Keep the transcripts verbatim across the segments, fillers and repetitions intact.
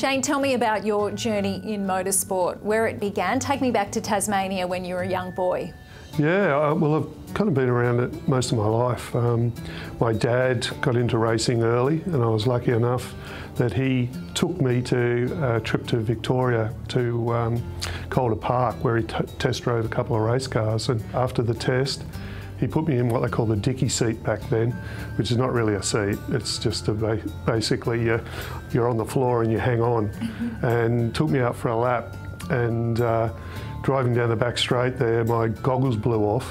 Shane, tell me about your journey in motorsport, where it began. Take me back to Tasmania when you were a young boy. Yeah, well, I've kind of been around it most of my life. Um, my dad got into racing early, and I was lucky enough that he took me to a trip to Victoria to um, Calder Park, where he t test drove a couple of race cars. And after the test, he put me in what they call the dicky seat back then, which is not really a seat. It's just a ba basically you're, you're on the floor and you hang on. And took me out for a lap, and uh, driving down the back straight there, my goggles blew off.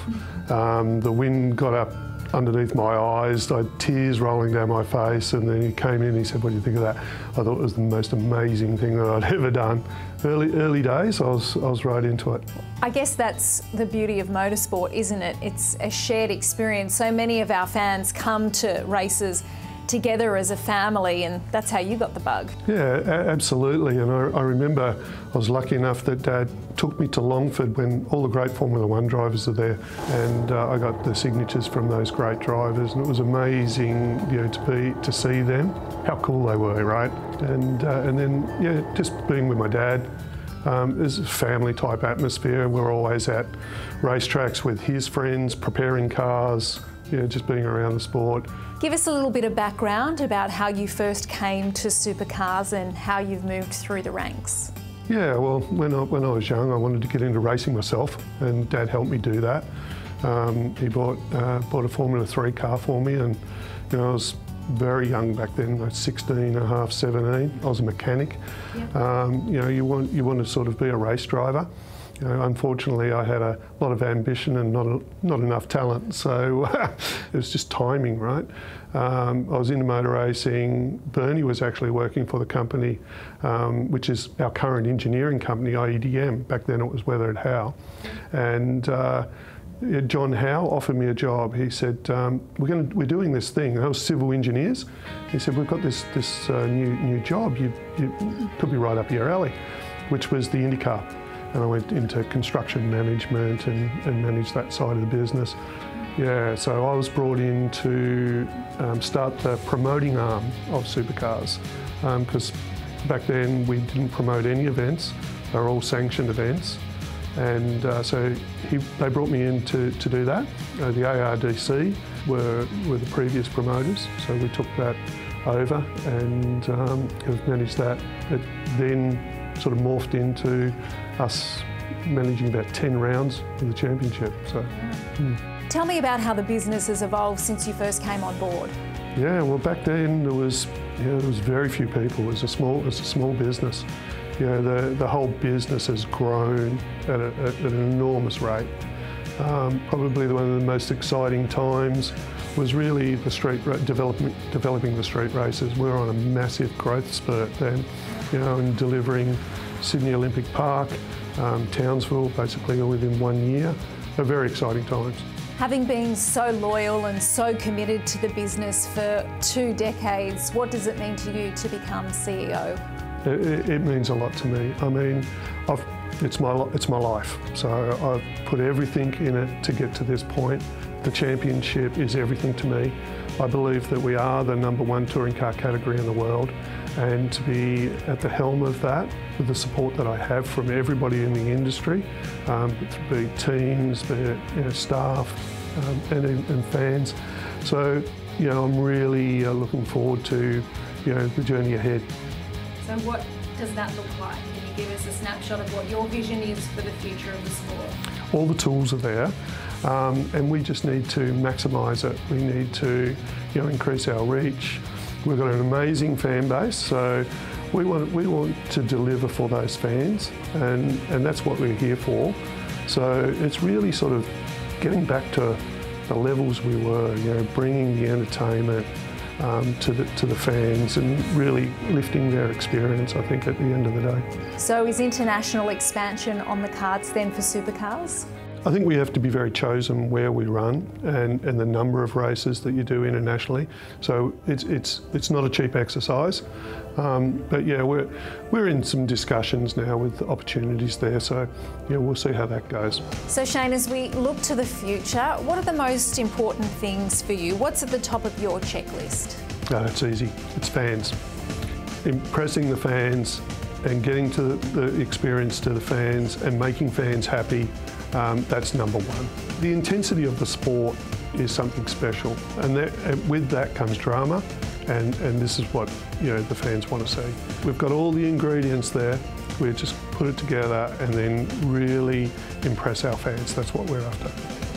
Um, the wind got up underneath my eyes. I had tears rolling down my face, and then he came in and he said, "What do you think of that?" I thought it was the most amazing thing that I'd ever done. Early, early days, I was, I was right into it. I guess that's the beauty of motorsport, isn't it? It's a shared experience. So many of our fans come to races together as a family, and that's how you got the bug. Yeah, absolutely. And I, I remember I was lucky enough that Dad took me to Longford when all the great Formula One drivers are there, and uh, I got the signatures from those great drivers, and it was amazing, you know, to be to see them, how cool they were, right? And uh, and then yeah, just being with my dad. Um, it's a family type atmosphere. We're always at racetracks with his friends, preparing cars. Yeah, just being around the sport. Give us a little bit of background about how you first came to supercars and how you've moved through the ranks. Yeah, well, when I, when I was young, I wanted to get into racing myself, and Dad helped me do that. Um, he bought uh, bought a Formula Three car for me, and you know, I was very young back then, like sixteen and a half, seventeen. I was a mechanic. Yep. Um, you know, you want you want to sort of be a race driver. You know, unfortunately, I had a lot of ambition and not a, not enough talent, so it was just timing, right? Um, I was into motor racing. Bernie was actually working for the company, um, which is our current engineering company, I E D M. Back then, it was Weather and Howe, and uh, John Howe offered me a job. He said, um, "We're going, we're doing this thing." And I was civil engineers. He said, "We've got this this uh, new new job. You, you could be right up your alley," which was the IndyCar. And I went into construction management and, and managed that side of the business. Yeah, so I was brought in to um, start the promoting arm of supercars, because um, back then we didn't promote any events. They were all sanctioned events. And uh, so he, they brought me in to, to do that. Uh, the A R D C were, were the previous promoters, so we took that over and um, have managed that. It then sort of morphed into us managing about ten rounds of the championship. So, mm. Tell me about how the business has evolved since you first came on board. Yeah, well, back then there was you know, there was very few people. It was a small, it was a small business. You know, the the whole business has grown at, a, at an enormous rate. Um, probably one of the most exciting times was really the street development, developing the street races. We were on a massive growth spurt then, you know, and delivering Sydney Olympic Park, um, Townsville, basically all within one year. They're very exciting times. Having been so loyal and so committed to the business for two decades, what does it mean to you to become C E O? It, it means a lot to me. I mean, I've, it's, my, it's my life, so I've put everything in it to get to this point. The championship is everything to me. I believe that we are the number one touring car category in the world, and to be at the helm of that with the support that I have from everybody in the industry, um, be it teams, be it you know, staff um, and, and fans. So, you know, I'm really uh, looking forward to, you know, the journey ahead. So what does that look like? Can you give us a snapshot of what your vision is for the future of the sport? All the tools are there. Um, and we just need to maximise it. We need to, you know, increase our reach. We've got an amazing fan base, so we want we want to deliver for those fans, and and that's what we're here for. So it's really sort of getting back to the levels we were, you know, bringing the entertainment Um, to, the, to the fans and really lifting their experience, I think, at the end of the day. So is international expansion on the cards then for supercars? I think we have to be very chosen where we run and, and the number of races that you do internationally. So it's, it's, it's not a cheap exercise. Um, but yeah, we're, we're in some discussions now with opportunities there. So yeah, we'll see how that goes. So Shane, as we look to the future, what are the most important things for you? What's at the top of your checklist? No, it's easy. It's fans. impressing the fans and getting to the experience to the fans and making fans happy, um, that's number one. The intensity of the sport is something special, and, that, and with that comes drama, and, and this is what you know the fans want to see. We've got all the ingredients there, we just put it together and then really impress our fans. That's what we're after.